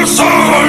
Awesome!